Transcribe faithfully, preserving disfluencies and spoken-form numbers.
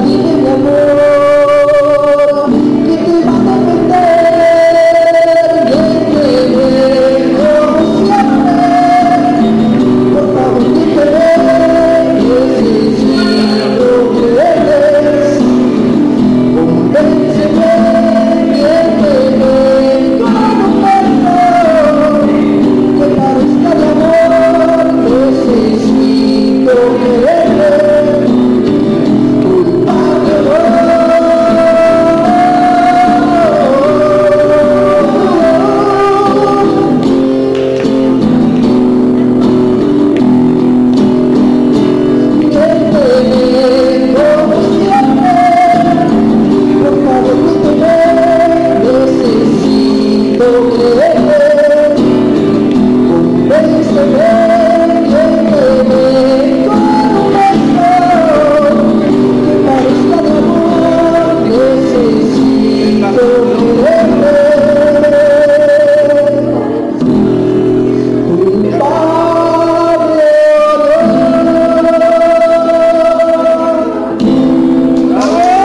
Dime mi amor.